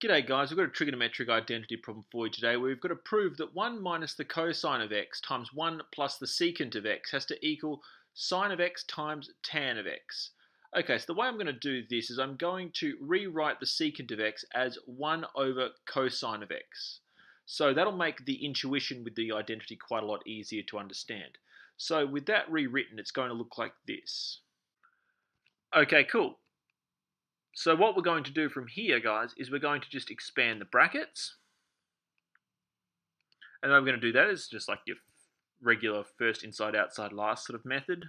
G'day guys, we've got a trigonometric identity problem for you today where we've got to prove that 1 minus the cosine of x times 1 plus the secant of x has to equal sine of x times tan of x. Okay, so the way I'm going to do this is I'm going to rewrite the secant of x as 1 over cosine of x. So that'll make the intuition with the identity quite a lot easier to understand. So with that rewritten, it's going to look like this. Okay, cool. So what we're going to do from here, guys, is we're going to just expand the brackets. And the way we're going to do that is just like your regular first inside, outside, last sort of method.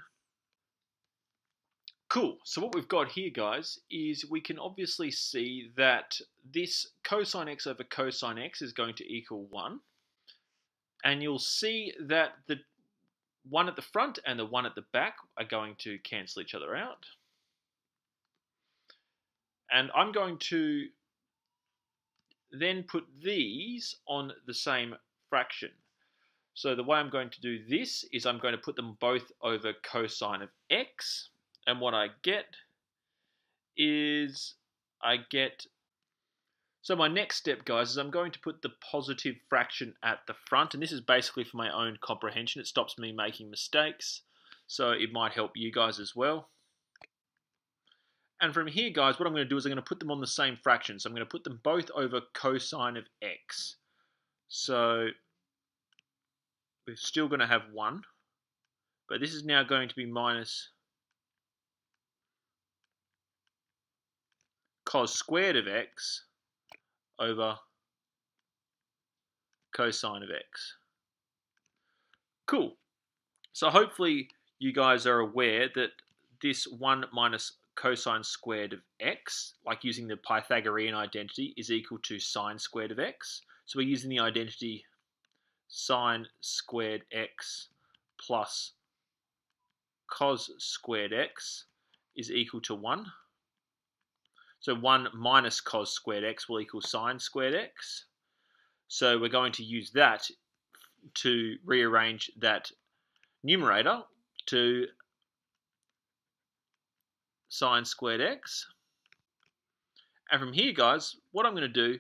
Cool. So what we've got here, guys, is we can obviously see that this cosine x over cosine x is going to equal 1. And you'll see that the one at the front and the one at the back are going to cancel each other out. And I'm going to then put these on the same fraction. So the way I'm going to do this is I'm going to put them both over cosine of x. And what I get is so my next step, guys, is I'm going to put the positive fraction at the front. And this is basically for my own comprehension. It stops me making mistakes. So it might help you guys as well. And from here, guys, what I'm going to do is I'm going to put them on the same fraction. So I'm going to put them both over cosine of x. So we're still going to have 1. But this is now going to be minus cos squared of x over cosine of x. Cool. So hopefully you guys are aware that this 1 minus cosine squared of x, like using the Pythagorean identity, is equal to sine squared of x. So we're using the identity sine squared x plus cos squared x is equal to 1. So 1 minus cos squared x will equal sine squared x. So we're going to use that to rearrange that numerator to sine squared x. And from here, guys, what I'm going to do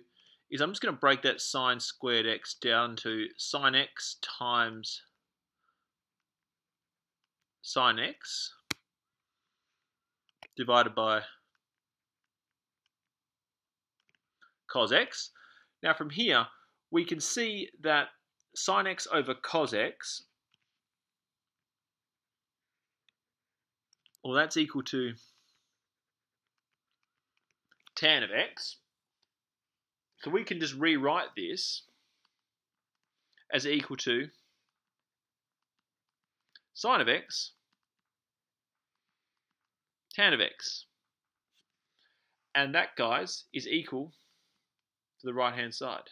is I'm just going to break that sine squared x down to sine x times sine x divided by cos x. Now from here, we can see that sine x over cos x, well, that's equal to tan of x. So we can just rewrite this as equal to sine of x, tan of x. And that, guys, is equal to the right-hand side.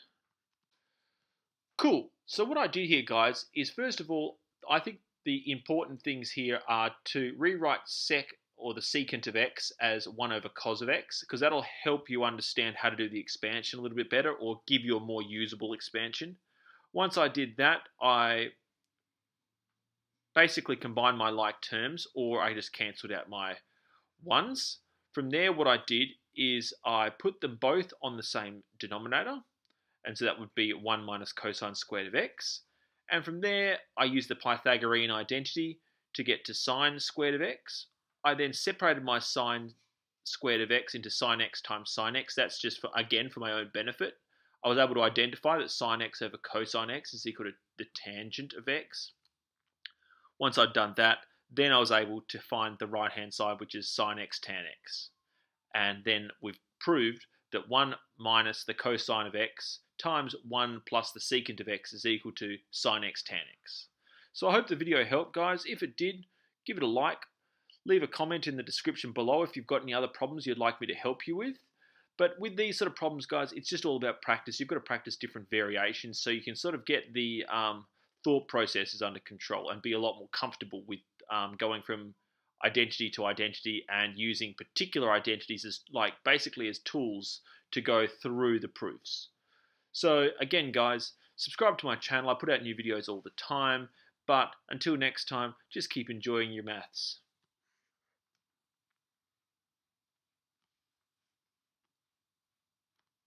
Cool. So what I do here, guys, is first of all, I think the important things here are to rewrite sec or the secant of x as 1 over cos of x, because that'll help you understand how to do the expansion a little bit better or give you a more usable expansion. Once I did that, I basically combined my like terms, or I just cancelled out my ones. From there, what I did is I put them both on the same denominator, and so that would be 1 minus cosine squared of x. And from there, I used the Pythagorean identity to get to sine squared of x. I then separated my sine squared of x into sine x times sine x. That's just, again, for my own benefit. I was able to identify that sine x over cosine x is equal to the tangent of x. Once I'd done that, then I was able to find the right-hand side, which is sine x tan x. And then we've proved that 1 minus the cosine of x times 1 plus the secant of x is equal to sine x tan x. So I hope the video helped, guys. If it did, give it a like. Leave a comment in the description below if you've got any other problems you'd like me to help you with. But with these sort of problems, guys, it's just all about practice. You've got to practice different variations so you can sort of get the thought processes under control and be a lot more comfortable with going from identity to identity and using particular identities as basically as tools to go through the proofs. So again, guys, subscribe to my channel. I put out new videos all the time, but until next time, just keep enjoying your maths.